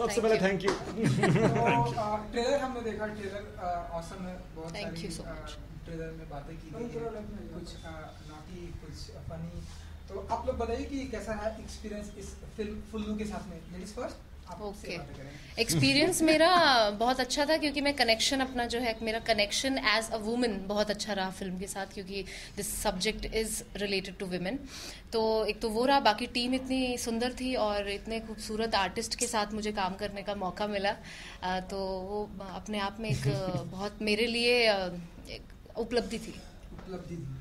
सबसे पहले thank you. Trailer हमने देखा, ट्रेलर ऑसम है, बहुत सारी ट्रेलर में बातें की गई, कुछ नॉटी कुछ फनी। तो आप लोग बताइए कि कैसा है एक्सपीरियंस इस फिल्म फुल्लू के साथ में। Ladies first. ओके, एक्सपीरियंस मेरा बहुत अच्छा था क्योंकि मैं कनेक्शन अपना जो है, मेरा कनेक्शन एज अ वुमन बहुत अच्छा रहा फिल्म के साथ, क्योंकि this subject is related to women. तो एक तो वो रहा, बाकी टीम इतनी सुंदर थी और इतने खूबसूरत आर्टिस्ट के साथ मुझे काम करने का मौका मिला, तो वो अपने आप में एक बहुत मेरे लिए उपलब्धि थी।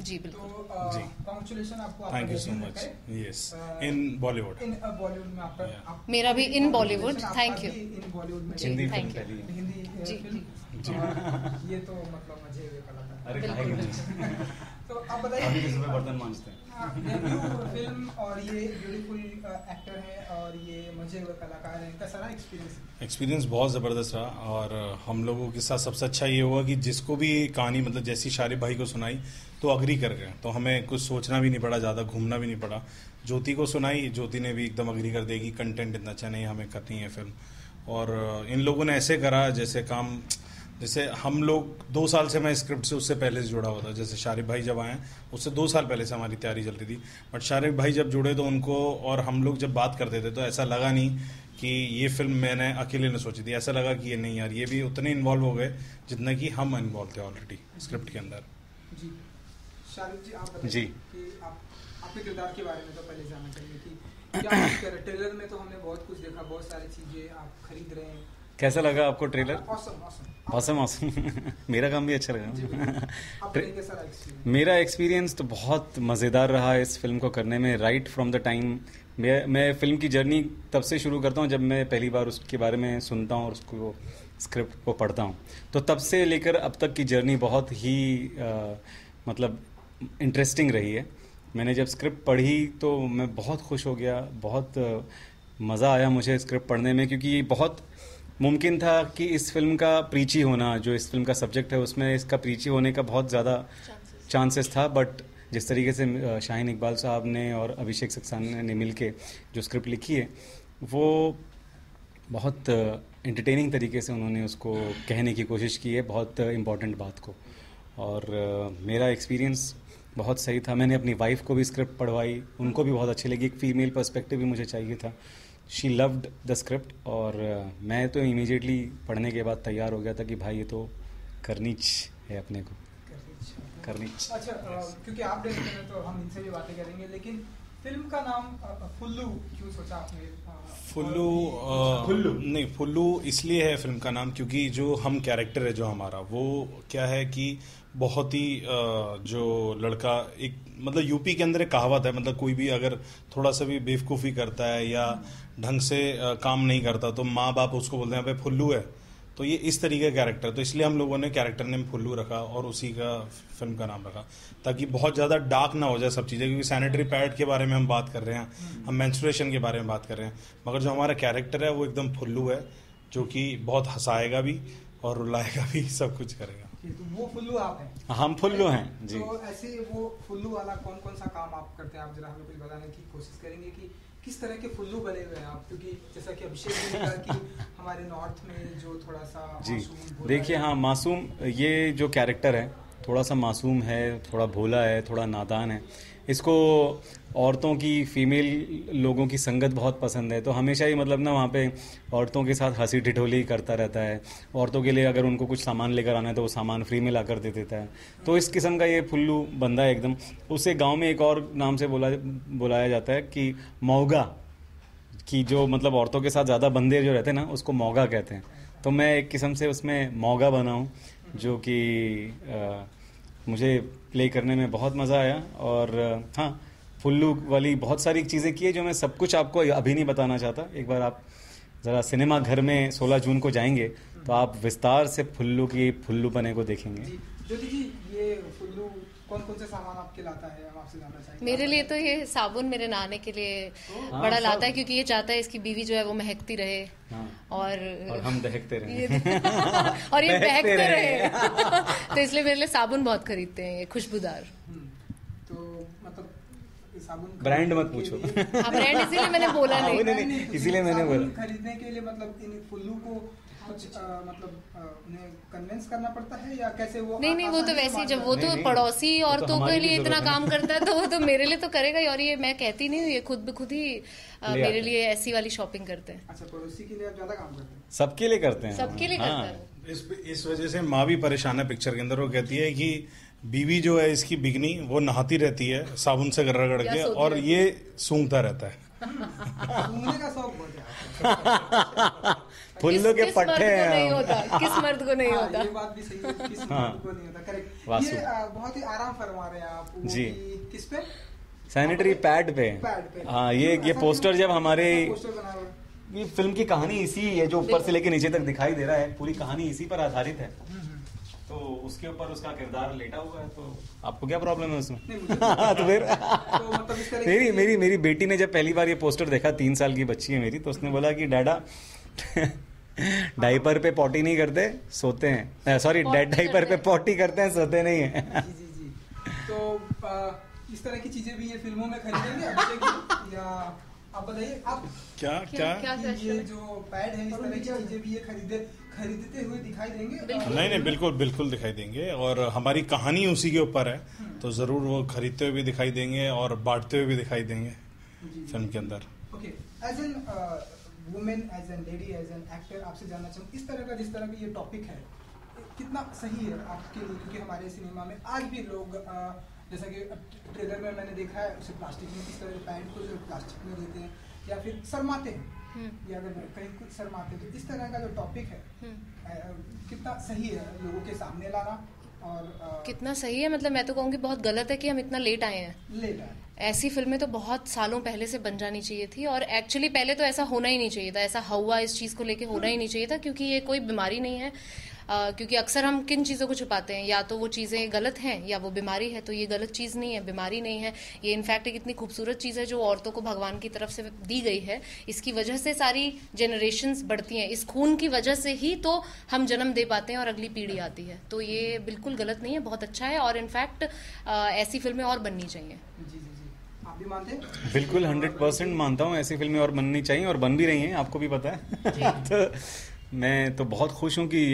जी बिल्कुल। जी, कांग्रेचुलेशन आपको। Thank you so much. Yes, in Bollywood, in Bollywood में आपका, मेरा भी in Bollywood. Thank you. In Bollywood में हिंदी फिल्म पहली है। हिंदी फिल्म जी, ये तो मतलब मजे हुए कलाकार। अरे तो आप बताइए, किस पे बर्तन मांजते हैं फिल्म, और ये ब्यूटीफुल एक्टर है और ये मजे हुए कलाकार है, कैसा रहा एक्सपीरियंस? एक्सपीरियंस बहुत ज़बरदस्त रहा और हम लोगों के साथ सबसे अच्छा ये हुआ कि जिसको भी कहानी मतलब जैसी शारिब भाई को सुनाई तो अग्री कर गए, तो हमें कुछ सोचना भी नहीं पड़ा, ज़्यादा घूमना भी नहीं पड़ा। ज्योति को सुनाई, ज्योति ने भी एकदम अग्री कर देगी, कंटेंट इतना अच्छा नहीं, हमें करनी है फिल्म। और इन लोगों ने ऐसे करा जैसे काम, जैसे हम लोग 2 साल से, मैं स्क्रिप्ट से उससे पहले से जुड़ा हुआ था, जैसे शारिब भाई जब आए उससे 2 साल पहले से हमारी तैयारी चल रही थी, बट शारिब भाई जब जुड़े तो उनको और हम लोग जब बात करते थे तो ऐसा लगा नहीं कि ये फिल्म मैंने अकेले ने सोची थी, ऐसा लगा कि ये नहीं यार, ये भी उतने इन्वॉल्व हो गए जितना कि हम इन्वॉल्व थे ऑलरेडी स्क्रिप्ट के अंदर। जी शारिब जी, आप बताइए कि आपके किरदार के बारे में तो पहले जानना चाहिए कि क्या कैरेक्टर। ट्रेलर में तो हमने बहुत कुछ देखा, बहुत सारी चीज़ें आप खरीद रहे हैं, कैसा लगा आपको ट्रेलर? ऑसम। मेरा काम भी अच्छा लगा। मेरा एक्सपीरियंस तो बहुत मज़ेदार रहा इस फिल्म को करने में, राइट फ्रॉम द टाइम। मैं फिल्म की जर्नी तब से शुरू करता हूँ जब मैं पहली बार उसके बारे में सुनता हूँ और उसको स्क्रिप्ट को पढ़ता हूँ, तो तब से लेकर अब तक की जर्नी बहुत ही मतलब इंटरेस्टिंग रही है। मैंने जब स्क्रिप्ट पढ़ी तो मैं बहुत खुश हो गया, बहुत मज़ा आया मुझे स्क्रिप्ट पढ़ने में, क्योंकि ये बहुत मुमकिन था कि इस फिल्म का प्रीची होना, जो इस फिल्म का सब्जेक्ट है उसमें इसका प्रीची होने का बहुत ज़्यादा चांसेस था, बट जिस तरीके से शाहीन इकबाल साहब ने और अभिषेक सक्सान ने मिल के जो स्क्रिप्ट लिखी है वो बहुत एंटरटेनिंग तरीके से उन्होंने उसको कहने की कोशिश की है, बहुत इम्पॉर्टेंट बात को। और मेरा एक्सपीरियंस बहुत सही था। मैंने अपनी वाइफ को भी स्क्रिप्ट पढ़वाई, उनको भी बहुत अच्छी लगी, एक फीमेल पर्सपेक्टिव भी मुझे चाहिए था। शी लव्ड द स्क्रिप्ट और मैं तो इमीडिएटली पढ़ने के बाद तैयार हो गया था कि भाई ये तो करनीच है अपने को, करनीच। अच्छा, क्योंकि आप डायरेक्टर हैं तो हम इनसे भी बातें करेंगे, लेकिन फिल्म का नाम फुल्लू क्यों सोचा आपने? फुल्लू नहीं, फुल्लू इसलिए है फिल्म का नाम क्योंकि जो हम कैरेक्टर है जो हमारा, वो क्या है कि बहुत ही जो लड़का एक मतलब यूपी के अंदर एक कहावत है, मतलब कोई भी अगर थोड़ा सा भी बेवकूफ़ी करता है या ढंग से काम नहीं करता तो माँ बाप उसको बोलते हैं भाई फुल्लू है, तो ये इस तरीके का कैरेक्टर, तो इसलिए हम लोगों ने कैरेक्टर नेम फुल्लू रखा और उसी का फिल्म का नाम रखा, ताकि बहुत ज़्यादा डार्क ना हो जाए सब चीज़ें, क्योंकि सैनिटरी पैड के बारे में हम बात कर रहे हैं, हम मेंस्ट्रुएशन के बारे में बात कर रहे हैं, मगर जो हमारा कैरेक्टर है वो एकदम फुल्लू है, जो कि बहुत हंसाएगा भी और रुलाएगा भी, सब कुछ करेगा। तो वो फुल्लू आप हैं? हम फुल्लू हैं जी। तो ऐसे वो फुल्लू वाला कौन कौन सा काम आप करते हैं, आप जरा हमें कुछ बताने की कोशिश करेंगे कि किस तरह के फुल्लू बने हुए हैं आप, क्योंकि जैसा कि अभिषेक ने कहा कि हमारे नॉर्थ में जो थोड़ा सा जी देखिए, हाँ मासूम, ये जो कैरेक्टर है थोड़ा सा मासूम है, थोड़ा भोला है, थोड़ा नादान है, इसको औरतों की, फीमेल लोगों की संगत बहुत पसंद है, तो हमेशा ही मतलब ना वहाँ पे औरतों के साथ हंसी ठिठोली करता रहता है, औरतों के लिए अगर उनको कुछ सामान लेकर आना है तो वो सामान फ्री में लाकर दे देता है, तो इस किस्म का ये फुल्लू बंदा है एकदम। उसे गांव में एक और नाम से बुलाया जाता है कि मौगा, कि जो मतलब औरतों के साथ ज़्यादा बंदे जो रहते हैं ना उसको मौगा कहते हैं, तो मैं एक किस्म से उसमें मौगा बना हूँ, जो कि मुझे प्ले करने में बहुत मज़ा आया। और हाँ, फुल्लू वाली बहुत सारी चीज़ें की है जो मैं सब कुछ आपको अभी नहीं बताना चाहता, एक बार आप ज़रा सिनेमा घर में 16 जून को जाएंगे तो आप विस्तार से फुल्लू की फुल्लूपने को देखेंगे। ज्योति जी, ये फुल्लू कौन कौन से सामान आपके लाता है, हम आपसे जानना चाहेंगे। मेरे लिए तो ये साबुन मेरे नहाने के लिए बड़ा लाता है, क्योंकि ये चाहता है इसकी बीवी जो है वो महकती रहे और हम दहकते रहे और ये बहकते रहे तो इसलिए मेरे लिए साबुन बहुत खरीदते हैं, ये खुशबूदार। तो मतलब इस ब्रांड मत पूछो, ब्रांड इसीलिए मैंने बोला नहीं, इसीलिए मैंने बोला खरीदने के लिए मतलब इन फुल्लू को कुछ मतलब उन्हें कन्विंस करना पड़ता है या कैसे? वो नहीं नहीं, वो तो वैसे ही जब वो तो पड़ोसी औरतों के लिए इतना काम करता है तो वो तो मेरे लिए तो करेगा ही। और ये मैं कहती नहीं, ये खुद ब खुद ही मेरे लिए ऐसी वाली शॉपिंग करते हैं। अच्छा, पड़ोसी के लिए आप ज्यादा काम करते हैं? सबके लिए करते हैं, सबके लिए करता है। इस वजह से माँ भी परेशान है पिक्चर के अंदर। वो कहती है कि बीवी जो है इसकी बिगनी वो नहाती रहती है साबुन से गरगड़ गड़ के और ये सूंघता रहता है। सूंघने का शौक बहुत है फुल्लू के पट्टे हैं। किस मर्द को नहीं होता? ये बात भी सही है, किस मर्द को नहीं होता। करेक्ट। ये बहुत ही आराम फरमा रहे हैं आप जी। किस पे? सैनिटरी पैड पे। हाँ, ये पोस्टर जब हमारे ये फिल्म की कहानी इसी है जो ऊपर से लेके नीचे तक दिखाई दे रहा है, पूरी कहानी इसी पर आधारित है। तो उसके ऊपर उसका किरदार लेटा हुआ है, तो आपको क्या प्रॉब्लम है उसमें? तो फिर तो मेरी बेटी ने जब पहली बार ये पोस्टर देखा, 3 साल की बच्ची है मेरी, तो उसने बोला कि डैडा डाइपर पे पॉटी नहीं करते सोते हैं, सॉरी डाइपर पे पॉटी करते हैं सोते नहीं है। तो इस तरह की चीजें भी ये फिल्मों में खरीदेंगे या आप बताइए आप क्या ये जो पैड है इस तरह की चीजें भी ये खरीदते हुए दिखाई देंगे? नहीं, बिल्कुल बिल्कुल दिखाई देंगे और हमारी कहानी उसी के ऊपर है, तो जरूर वो खरीदते हुए भी दिखाई देंगे और बांटते हुए भी दिखाई देंगे फिल्म के अंदर। Okay, as an women, as an lady, as an actor, आपसे जानना चाहूँ इस तरह का जिस तरह का ये टॉपिक है कितना सही है आपके लिए? क्योंकि हमारे सिनेमा में आज भी लोग जैसा कि ट्रेलर में मैंने देखा है उसे प्लास्टिक में किस तरह पैंट को प्लास्टिक में देते हैं या फिर शर्माते हैं या अगर कहीं कुछ शर्माते हैं, तो इस तरह का जो टॉपिक है कितना सही है लोगों के सामने लाना? और कितना सही है मतलब मैं तो कहूँगी बहुत गलत है कि हम इतना लेट आए हैं। ऐसी फिल्में तो बहुत सालों पहले से बन जानी चाहिए थी और एक्चुअली पहले तो ऐसा होना ही नहीं चाहिए था, ऐसा हवा इस चीज़ को लेके होना ही नहीं चाहिए था, क्योंकि ये कोई बीमारी नहीं है। क्योंकि अक्सर हम किन चीज़ों को छुपाते हैं, या तो वो चीज़ें गलत हैं या वो बीमारी है, तो ये गलत चीज़ नहीं है, बीमारी नहीं है, ये इनफैक्ट एक इतनी खूबसूरत चीज़ है जो औरतों को भगवान की तरफ से दी गई है। इसकी वजह से सारी जनरेशन्स बढ़ती हैं, इस खून की वजह से ही तो हम जन्म दे पाते हैं और अगली पीढ़ी आती है, तो ये बिल्कुल गलत नहीं है, बहुत अच्छा है और इनफैक्ट ऐसी फिल्में और बननी चाहिए। आप भी मानते हैं? बिल्कुल 100% मानता हूँ, ऐसी फिल्में और बननी चाहिए और बन भी रही हैं, आपको भी पता है। तो मैं तो बहुत खुश हूँ कि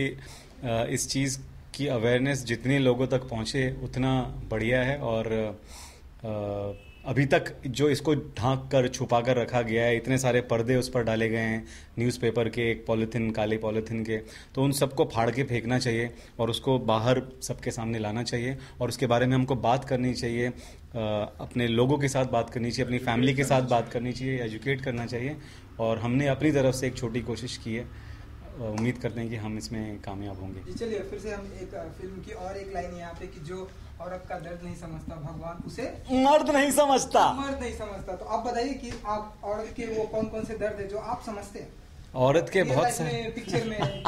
इस चीज़ की अवेयरनेस जितने लोगों तक पहुँचे उतना बढ़िया है और अभी तक जो इसको ढांक कर छुपा कर रखा गया है, इतने सारे पर्दे उस पर डाले गए हैं न्यूज़पेपर के, एक पॉलीथिन, काले पॉलीथिन के, तो उन सबको फाड़ के फेंकना चाहिए और उसको बाहर सबके सामने लाना चाहिए और उसके बारे में हमको बात करनी चाहिए, अपने लोगों के साथ बात करनी चाहिए, अपनी फैमिली के साथ बात करनी चाहिए, एजुकेट करना चाहिए और हमने अपनी तरफ से एक छोटी कोशिश की है। उम्मीद करते हैं कि हम इसमें कामयाब होंगे। चलिए फिर से हम एक फिल्म की और एक लाइन यहाँ पे कि जो औरत का दर्द नहीं समझता भगवान उसे मर्द नहीं समझता। तो आप बताइए कि आप औरत के वो कौन कौन से दर्द है जो आप समझते हैं? औरत के बहुत सारे पिक्चर में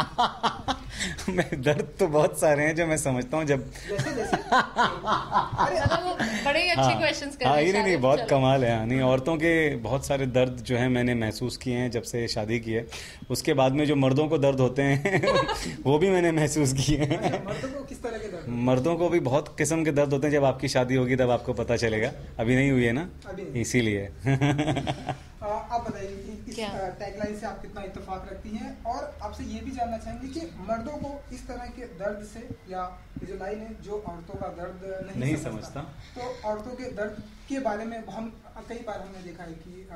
मैं दर्द तो बहुत सारे हैं जो मैं समझता हूँ जब जैसे अरे वो बड़े अच्छे क्वेश्चंस कर रहे हैं। नहीं, बहुत कमाल है। नहीं, औरतों के बहुत सारे दर्द जो है मैंने महसूस किए हैं जब से शादी की है। उसके बाद में जो मर्दों को दर्द होते हैं वो भी मैंने महसूस किए हैं। मर्दों को भी बहुत किस्म के दर्द होते हैं, जब आपकी शादी होगी तब आपको पता चलेगा, अभी नहीं हुई है ना, इसीलिए। आप बताइए इस टैगलाइन से आप कितना इत्तेफाक रखती हैं और आपसे ये भी जानना चाहेंगे कि मर्दों को इस तरह के दर्द से या जो लाइन है जो औरतों का दर्द नहीं समझता, तो औरतों के दर्द के बारे में हम कई बार हमने देखा है कि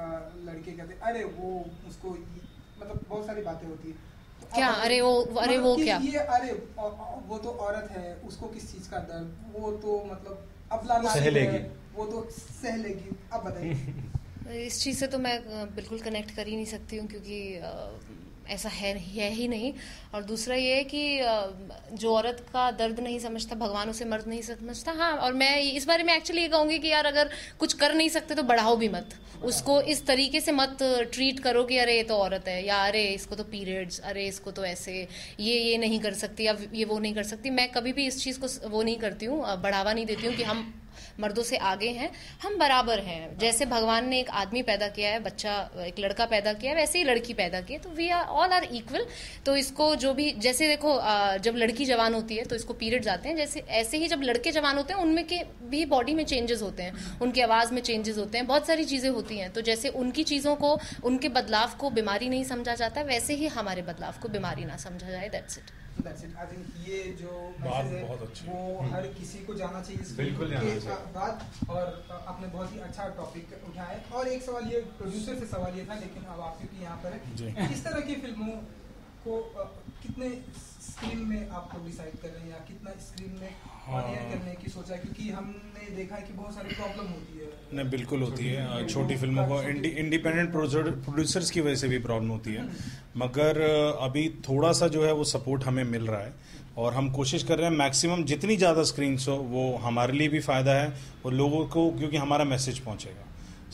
लड़के कहते अरे वो उसको मतलब बहुत सारी बातें होती है क्या, अरे वो क्या, अरे वो तो औरत है उसको किस चीज का दर्द, वो तो मतलब अब सहलेगी, वो तो सहलेगी। अब बताइए इस चीज़ से तो मैं बिल्कुल कनेक्ट कर ही नहीं सकती हूँ क्योंकि ऐसा है ही नहीं। और दूसरा ये है कि जो औरत का दर्द नहीं समझता भगवान उसे मर्द नहीं समझता। हाँ, और मैं इस बारे में एक्चुअली ये कहूँगी कि यार अगर कुछ कर नहीं सकते तो बढ़ाओ भी मत उसको, इस तरीके से मत ट्रीट करो कि अरे ये तो औरत है या अरे इसको तो पीरियड्स, अरे इसको तो ऐसे ये नहीं कर सकती या ये वो नहीं कर सकती। मैं कभी भी इस चीज़ को वो नहीं करती हूँ, बढ़ावा नहीं देती हूँ कि हम मर्दों से आगे हैं, हम बराबर हैं। जैसे भगवान ने एक आदमी पैदा किया है, बच्चा एक लड़का पैदा किया है, वैसे ही लड़की पैदा की है, तो we are all are equal. तो इसको जो भी, जैसे देखो जब लड़की जवान होती है तो इसको पीरियड्स आते हैं, जैसे ऐसे ही जब लड़के जवान होते हैं उनमें के भी बॉडी में चेंजेस होते हैं, उनकी आवाज़ में चेंजेस होते हैं, बहुत सारी चीज़ें होती हैं। तो जैसे उनकी चीज़ों को, उनके बदलाव को बीमारी नहीं समझा जाता, वैसे ही हमारे बदलाव को बीमारी ना समझा जाए। That's it. आई थिंक ये जो बहुत अच्छी वो हर किसी को जाना चाहिए, बिल्कुल बात। और आपने बहुत ही अच्छा टॉपिक उठाया। और एक सवाल ये प्रोड्यूसर से सवाल ये था, लेकिन अब आप क्योंकि यहाँ पर है, किस तरह की फिल्मों को कितने स्क्रीन में आप लोग डिसाइड कर रहे हैं या कितना स्क्रीन में ऑडियर करने की सोचा है? क्योंकि हमने देखा है कि बहुत सारी प्रॉब्लम होती है। नहीं, बिल्कुल होती है छोटी फिल्मों को, इंडिपेंडेंट प्रोड्यूसर्स की वजह से भी प्रॉब्लम होती है, मगर अभी थोड़ा सा जो है वो सपोर्ट हमें मिल रहा है और हम कोशिश कर रहे हैं मैक्सिमम जितनी ज़्यादा स्क्रीन्स हो वो हमारे लिए भी फ़ायदा है और लोगों को, क्योंकि हमारा मैसेज पहुँचेगा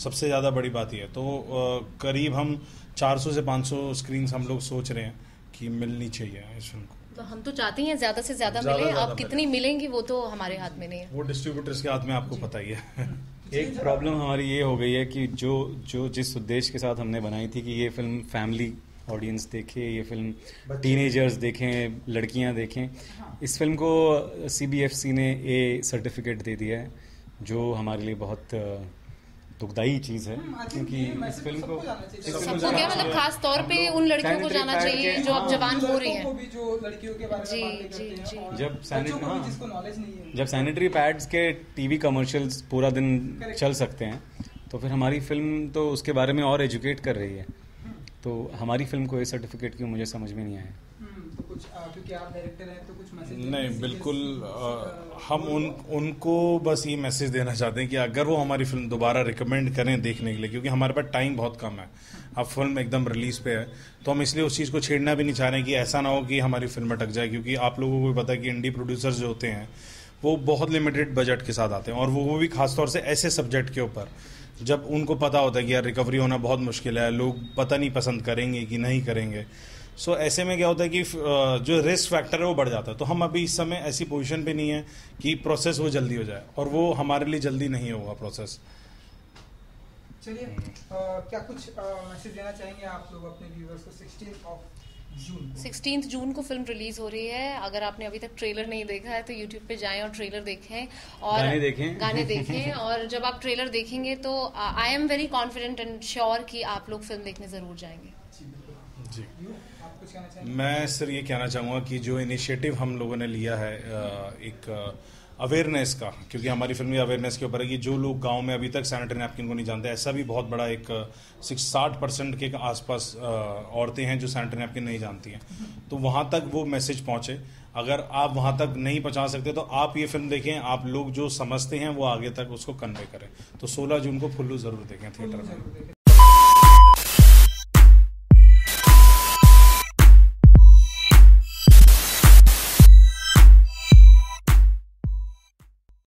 सबसे ज़्यादा बड़ी बात यह है। तो करीब हम 400 से 500 स्क्रीन्स हम लोग सोच रहे हैं कि मिलनी चाहिए इस फिल्म को। तो हम तो चाहते हैं ज़्यादा से ज़्यादा मिले, आप कितनी मिलेंगी वो तो हमारे हाथ में नहीं है, वो डिस्ट्रीब्यूटर्स के हाथ में, आपको पता ही है। एक प्रॉब्लम हमारी ये हो गई है कि जो जिस उद्देश्य के साथ हमने बनाई थी कि ये फिल्म फैमिली ऑडियंस देखें, ये फिल्म टीनेजर्स देखें, लड़कियाँ देखें, इस फिल्म को CBFC ने A सर्टिफिकेट दे दिया है, जो हमारे लिए बहुत दुखदाई चीज़ है, क्योंकि इस फिल्म को सबको क्या मतलब खास तौर पे उन लड़कियों को जाना चाहिए जो अब जवान हो रही हैं। जब सैनिटरी पैड्स के TV कमर्शियल्स पूरा दिन चल सकते हैं, तो फिर हमारी फिल्म तो उसके बारे में और एजुकेट कर रही है, तो हमारी फिल्म को ये सर्टिफिकेट क्यों, मुझे समझ में नहीं आया। क्योंकि आप डायरेक्टर हैं तो कुछ मैसेज नहीं, बिल्कुल हम उनको बस ये मैसेज देना चाहते हैं कि अगर वो हमारी फिल्म दोबारा रिकमेंड करें देखने के लिए, क्योंकि हमारे पास टाइम बहुत कम है, अब फिल्म एकदम रिलीज पे है, तो हम इसलिए उस चीज़ को छेड़ना भी नहीं चाह रहे हैं कि ऐसा ना हो कि हमारी फिल्म अटक जाए। क्योंकि आप लोगों को पता है कि इंडी प्रोड्यूसर्स जो होते हैं वो बहुत लिमिटेड बजट के साथ आते हैं, और वो भी खासतौर से ऐसे सब्जेक्ट के ऊपर जब उनको पता होता है कि यार रिकवरी होना बहुत मुश्किल है, लोग पता नहीं पसंद करेंगे कि नहीं करेंगे। सो ऐसे में क्या होता है कि जो रिस्क फैक्टर है वो बढ़ जाता है। तो हम अभी इस समय ऐसी पोजीशन पे नहीं है कि प्रोसेस वो जल्दी हो जाए, और वो हमारे लिए जल्दी नहीं होगा प्रोसेस। चलिए क्या कुछ मैसेज देना चाहेंगे आप लोग अपने व्यूअर्स को? 16 जून को फिल्म रिलीज हो रही है। अगर आपने अभी तक ट्रेलर नहीं देखा है तो यूट्यूब पे जाएं और ट्रेलर देखें और गाने देखें और जब आप ट्रेलर देखेंगे तो I am very confident and sure कि आप लोग फिल्म देखने जरूर जाएंगे। जी, आप कुछ कहना चाहेंगे? मैं सर ये कहना चाहूँगा कि जो इनिशिएटिव हम लोगों ने लिया है एक अवेयरनेस का, क्योंकि हमारी फिल्म भी अवेयरनेस के ऊपर है कि जो लोग गांव में अभी तक सैनिटरी नैपकिन को नहीं जानते, ऐसा भी बहुत बड़ा एक 60% के आसपास औरतें हैं जो सैनिटरी नैपकिन नहीं जानती हैं, तो वहाँ तक वो मैसेज पहुँचे। अगर आप वहाँ तक नहीं पहुँचा सकते तो आप ये फिल्म देखें, आप लोग जो समझते हैं वो आगे तक उसको कन्वे करें। तो 16 जून को फुल्लू ज़रूर देखें थिएटर में।